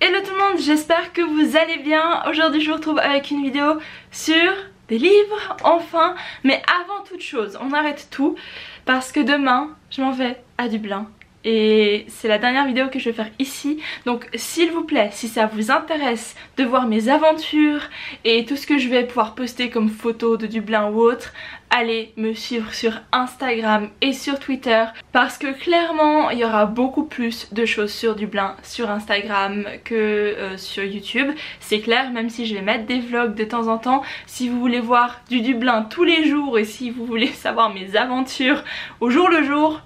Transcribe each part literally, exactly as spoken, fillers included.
Hello tout le monde, j'espère que vous allez bien. Aujourd'hui je vous retrouve avec une vidéo sur des livres, enfin. Mais avant toute chose, on arrête tout parce que demain je m'en vais à Dublin. Et c'est la dernière vidéo que je vais faire ici. Donc s'il vous plaît, si ça vous intéresse de voir mes aventures et tout ce que je vais pouvoir poster comme photos de Dublin ou autre, allez me suivre sur Instagram et sur Twitter, parce que clairement il y aura beaucoup plus de choses sur Dublin sur Instagram que euh, sur YouTube, c'est clair, même si je vais mettre des vlogs de temps en temps. Si vous voulez voir du Dublin tous les jours et si vous voulez savoir mes aventures au jour le jour,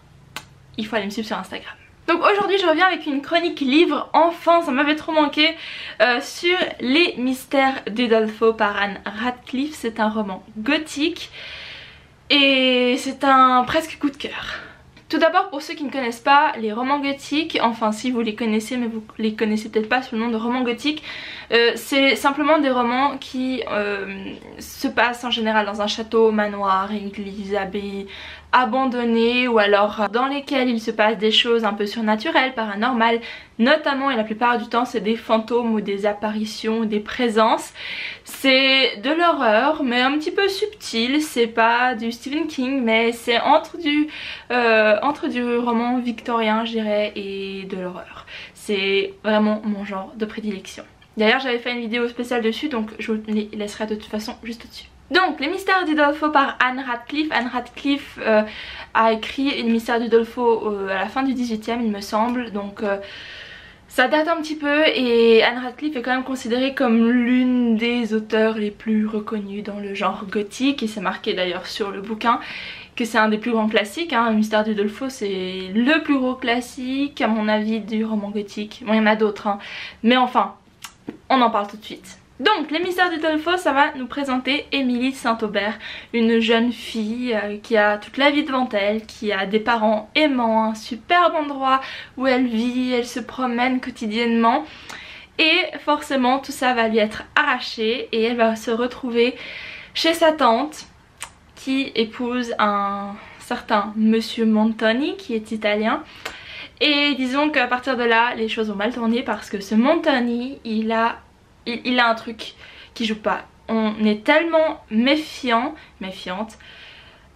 il faut aller me suivre sur Instagram. Donc aujourd'hui je reviens avec une chronique livre, enfin ça m'avait trop manqué, euh, sur Les Mystères d'Udolpho par Ann Radcliffe. C'est un roman gothique et c'est un presque coup de cœur. Tout d'abord, pour ceux qui ne connaissent pas les romans gothiques, enfin si vous les connaissez mais vous les connaissez peut-être pas sous le nom de romans gothiques, euh, c'est simplement des romans qui euh, se passent en général dans un château, manoir, église, abbaye abandonnée, ou alors dans lesquels il se passe des choses un peu surnaturelles, paranormales notamment, et la plupart du temps c'est des fantômes ou des apparitions ou des présences. C'est de l'horreur mais un petit peu subtil, c'est pas du Stephen King mais c'est entre du euh, entre du roman victorien je dirais et de l'horreur. C'est vraiment mon genre de prédilection. D'ailleurs j'avais fait une vidéo spéciale dessus, donc je vous les laisserai de toute façon juste au-dessus. Donc Les Mystères d'Udolpho par Ann Radcliffe. Ann Radcliffe euh, a écrit Les Mystères d'Udolpho euh, à la fin du dix-huitième il me semble, donc euh, ça date un petit peu, et Ann Radcliffe est quand même considérée comme l'une des auteurs les plus reconnus dans le genre gothique, et c'est marqué d'ailleurs sur le bouquin que c'est un des plus grands classiques, hein. Les Mystères d'Udolpho c'est le plus gros classique à mon avis du roman gothique, bon il y en a d'autres hein. Mais enfin on en parle tout de suite. Donc Les Mystères d'Udolpho, ça va nous présenter Émilie Saint-Aubert, une jeune fille qui a toute la vie devant elle, qui a des parents aimants, un superbe endroit où elle vit, elle se promène quotidiennement, et forcément tout ça va lui être arraché et elle va se retrouver chez sa tante qui épouse un certain monsieur Montoni qui est italien. Et disons qu'à partir de là les choses vont mal tourner parce que ce Montoni il a Il, il a un truc qui joue pas. On est tellement méfiant, méfiante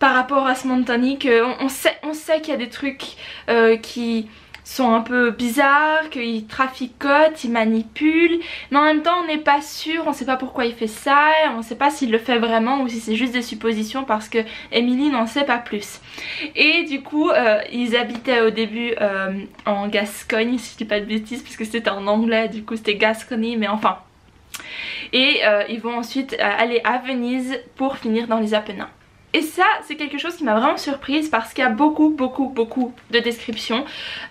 par rapport à ce Montoni qu'on on sait, on sait qu'il y a des trucs euh, qui sont un peu bizarres, qu'il traficote, il manipule, mais en même temps on n'est pas sûr, on sait pas pourquoi il fait ça, on sait pas s'il le fait vraiment ou si c'est juste des suppositions parce que Émilie n'en sait pas plus. Et du coup euh, ils habitaient au début euh, en Gascogne, si je dis pas de bêtises, parce que c'était en anglais, du coup c'était Gascogne, mais enfin. Et euh, ils vont ensuite aller à Venise pour finir dans les Apennins. Et ça c'est quelque chose qui m'a vraiment surprise parce qu'il y a beaucoup beaucoup beaucoup de descriptions.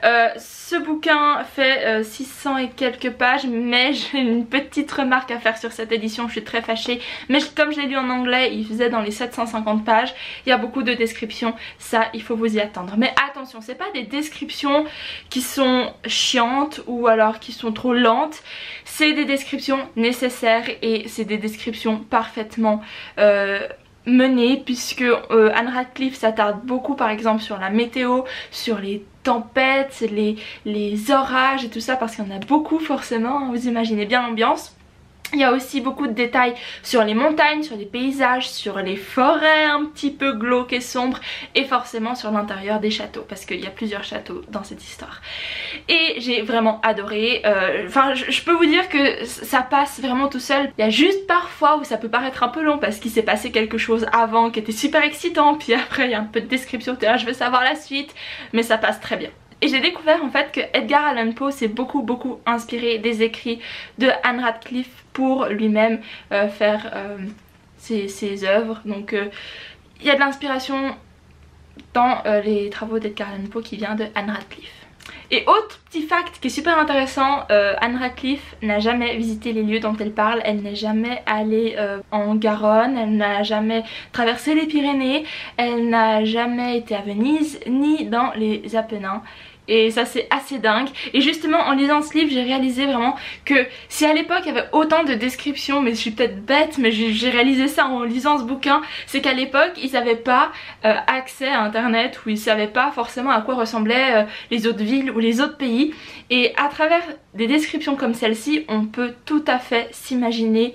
Euh, ce bouquin fait euh, six cents et quelques pages, mais j'ai une petite remarque à faire sur cette édition, je suis très fâchée. Mais comme je l'ai lu en anglais, il faisait dans les sept cent cinquante pages, il y a beaucoup de descriptions, ça il faut vous y attendre. Mais attention, c'est pas des descriptions qui sont chiantes ou alors qui sont trop lentes, c'est des descriptions nécessaires et c'est des descriptions parfaitement... Euh, menée, puisque euh, Ann Radcliffe s'attarde beaucoup par exemple sur la météo, sur les tempêtes, les, les orages et tout ça, parce qu'il y en a beaucoup forcément, hein, vous imaginez bien l'ambiance. Il y a aussi beaucoup de détails sur les montagnes, sur les paysages, sur les forêts un petit peu glauques et sombres, et forcément sur l'intérieur des châteaux, parce qu'il y a plusieurs châteaux dans cette histoire. Et j'ai vraiment adoré, euh, enfin je, je peux vous dire que ça passe vraiment tout seul. Il y a juste parfois où ça peut paraître un peu long parce qu'il s'est passé quelque chose avant qui était super excitant, puis après il y a un peu de description, là, je veux savoir la suite, mais ça passe très bien. Et j'ai découvert en fait que Edgar Allan Poe s'est beaucoup beaucoup inspiré des écrits de Ann Radcliffe pour lui-même euh, faire euh, ses, ses œuvres. Donc il euh, y a de l'inspiration dans euh, les travaux d'Edgar Allan Poe qui vient de Ann Radcliffe. Et autre petit fact qui est super intéressant, euh, Ann Radcliffe n'a jamais visité les lieux dont elle parle, elle n'est jamais allée euh, en Garonne, elle n'a jamais traversé les Pyrénées, elle n'a jamais été à Venise ni dans les Apennins. et ça c'est assez dingue. Et justement en lisant ce livre j'ai réalisé vraiment que si à l'époque il y avait autant de descriptions, mais je suis peut-être bête, mais j'ai réalisé ça en lisant ce bouquin, c'est qu'à l'époque ils n'avaient pas euh, accès à internet, ou ils ne savaient pas forcément à quoi ressemblaient euh, les autres villes ou les autres pays, et à travers des descriptions comme celle-ci on peut tout à fait s'imaginer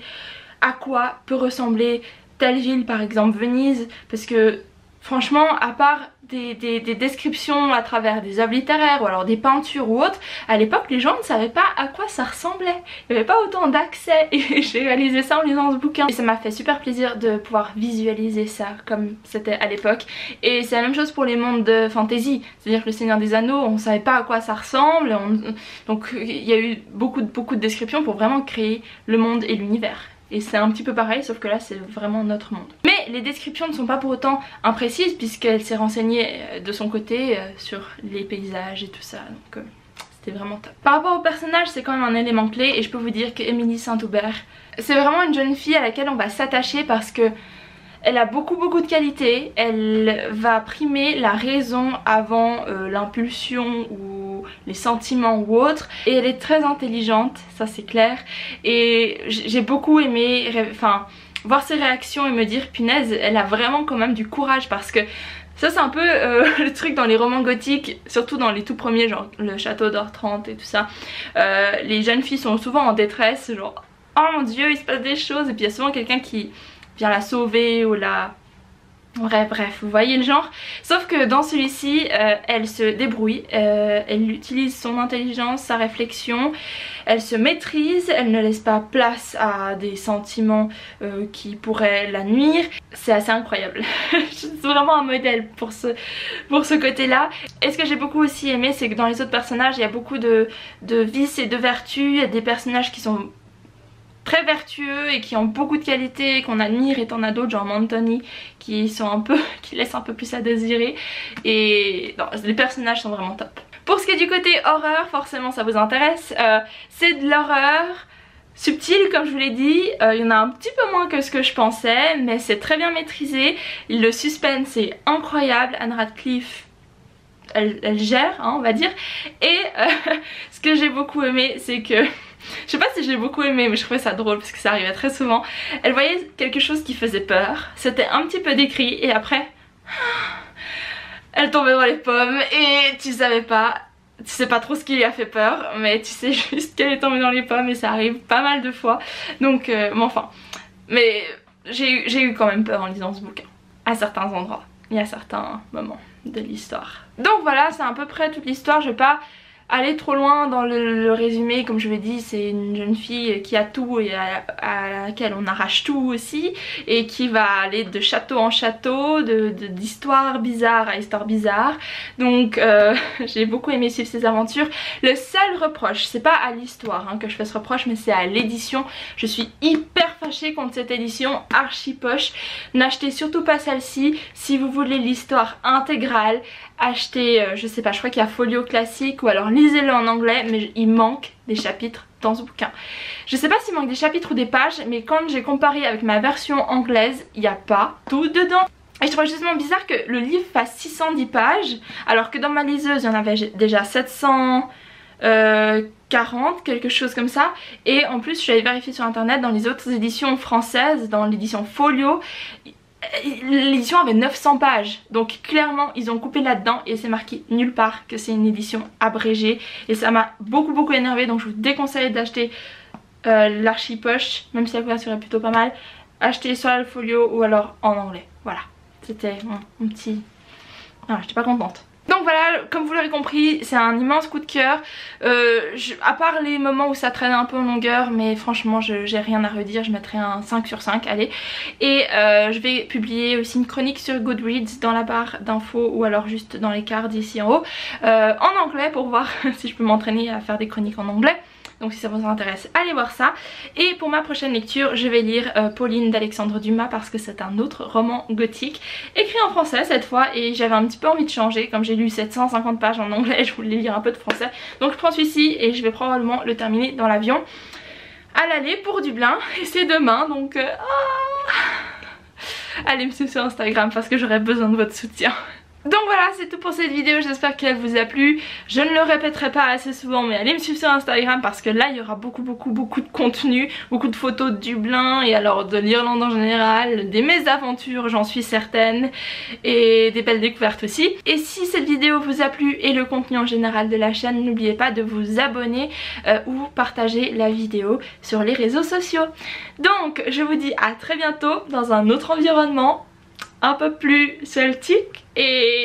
à quoi peut ressembler telle ville, par exemple Venise, parce que franchement, à part des, des, des descriptions à travers des œuvres littéraires ou alors des peintures ou autres, à l'époque les gens ne savaient pas à quoi ça ressemblait. Il n'y avait pas autant d'accès, et j'ai réalisé ça en lisant ce bouquin. Et ça m'a fait super plaisir de pouvoir visualiser ça comme c'était à l'époque. Et c'est la même chose pour les mondes de fantasy, c'est-à-dire que le Seigneur des Anneaux, on ne savait pas à quoi ça ressemble, on... donc il y a eu beaucoup, beaucoup de descriptions pour vraiment créer le monde et l'univers. Et c'est un petit peu pareil, sauf que là c'est vraiment notre monde. Mais les descriptions ne sont pas pour autant imprécises, puisqu'elle s'est renseignée de son côté sur les paysages et tout ça, donc c'était vraiment top. Par rapport au personnage, c'est quand même un élément clé, et je peux vous dire que Émilie Saint-Aubert, c'est vraiment une jeune fille à laquelle on va s'attacher parce que elle a beaucoup beaucoup de qualités. Elle va primer la raison avant euh, l'impulsion ou les sentiments ou autre, et elle est très intelligente, ça c'est clair, et j'ai beaucoup aimé enfin, voir ses réactions et me dire punaise, elle a vraiment quand même du courage, parce que ça c'est un peu euh, le truc dans les romans gothiques, surtout dans les tout premiers, genre le château d'Ortrante et tout ça, euh, les jeunes filles sont souvent en détresse, genre oh mon dieu il se passe des choses, et puis il y a souvent quelqu'un qui la sauver ou la... bref bref, vous voyez le genre. Sauf que dans celui-ci euh, elle se débrouille, euh, elle utilise son intelligence, sa réflexion, elle se maîtrise, elle ne laisse pas place à des sentiments euh, qui pourraient la nuire. C'est assez incroyable. C'est vraiment un modèle pour ce, pour ce côté là. Et ce que j'ai beaucoup aussi aimé, c'est que dans les autres personnages il y a beaucoup de, de vices et de vertus. Il y a des personnages qui sont très vertueux et qui ont beaucoup de qualités qu'on admire, et t'en as d'autres genre Montoni qui sont un peu, qui laissent un peu plus à désirer, et non, les personnages sont vraiment top. Pour ce qui est du côté horreur, forcément ça vous intéresse, euh, c'est de l'horreur subtile comme je vous l'ai dit, euh, il y en a un petit peu moins que ce que je pensais, mais c'est très bien maîtrisé, le suspense est incroyable, Ann Radcliffe elle, elle gère hein, on va dire, et euh, ce que j'ai beaucoup aimé c'est que je sais pas si j'ai beaucoup aimé, mais je trouvais ça drôle parce que ça arrivait très souvent. Elle voyait quelque chose qui faisait peur, c'était un petit peu décrit, et après elle tombait dans les pommes et tu savais pas, tu sais pas trop ce qui lui a fait peur, mais tu sais juste qu'elle est tombée dans les pommes, et ça arrive pas mal de fois. Donc, euh, mais enfin, mais j'ai eu, j'ai eu quand même peur en lisant ce bouquin, à certains endroits et à certains moments de l'histoire. Donc voilà, c'est à peu près toute l'histoire, je vais pas aller trop loin dans le, le résumé, comme je l'ai dit, c'est une jeune fille qui a tout et à, à laquelle on arrache tout aussi, et qui va aller de château en château, d'histoire de, de, bizarre à histoire bizarre. Donc euh, j'ai beaucoup aimé suivre ses aventures. Le seul reproche, c'est pas à l'histoire hein, que je fais ce reproche, mais c'est à l'édition. Je suis hyper fâchée contre cette édition archi poche. N'achetez surtout pas celle-ci si vous voulez l'histoire intégrale. Achetez, euh, je sais pas, je crois qu'il y a Folio Classique, ou alors lisez-le en anglais, mais il manque des chapitres dans ce bouquin. Je sais pas s'il manque des chapitres ou des pages, mais quand j'ai comparé avec ma version anglaise, il n'y a pas tout dedans. Et je trouve justement bizarre que le livre fasse six cent dix pages, alors que dans ma liseuse il y en avait déjà sept cent quarante, quelque chose comme ça. Et en plus je suis allée vérifier sur internet, dans les autres éditions françaises, dans l'édition Folio, l'édition avait neuf cents pages, donc clairement ils ont coupé là-dedans, et c'est marqué nulle part que c'est une édition abrégée, et ça m'a beaucoup beaucoup énervée. Donc je vous déconseille d'acheter euh, l'archi-poche, même si la couverture est plutôt pas mal. Achetez soit le folio ou alors en anglais. Voilà, c'était mon petit... Ah, j'étais pas contente. Donc voilà, comme vous l'aurez compris, c'est un immense coup de cœur, euh, je, à part les moments où ça traîne un peu en longueur, mais franchement j'ai rien à redire, je mettrai un cinq sur cinq, allez. Et euh, je vais publier aussi une chronique sur Goodreads dans la barre d'infos, ou alors juste dans les cards ici en haut, euh, en anglais, pour voir si je peux m'entraîner à faire des chroniques en anglais. Donc si ça vous intéresse, allez voir ça. Et pour ma prochaine lecture, je vais lire euh, Pauline d'Alexandre Dumas, parce que c'est un autre roman gothique, écrit en français cette fois, et j'avais un petit peu envie de changer, comme j'ai lu sept cent cinquante pages en anglais, je voulais lire un peu de français. Donc je prends celui-ci et je vais probablement le terminer dans l'avion à l'aller pour Dublin, et c'est demain, donc... Euh... Ah allez me suivre sur Instagram parce que j'aurai besoin de votre soutien. Donc voilà, c'est tout pour cette vidéo, j'espère qu'elle vous a plu. Je ne le répéterai pas assez souvent, mais allez me suivre sur Instagram parce que là il y aura beaucoup beaucoup beaucoup de contenu, beaucoup de photos de Dublin et alors de l'Irlande en général, des mésaventures j'en suis certaine et des belles découvertes aussi. Et si cette vidéo vous a plu et le contenu en général de la chaîne, n'oubliez pas de vous abonner euh, ou partager la vidéo sur les réseaux sociaux. Donc je vous dis à très bientôt dans un autre environnement un peu plus celtique et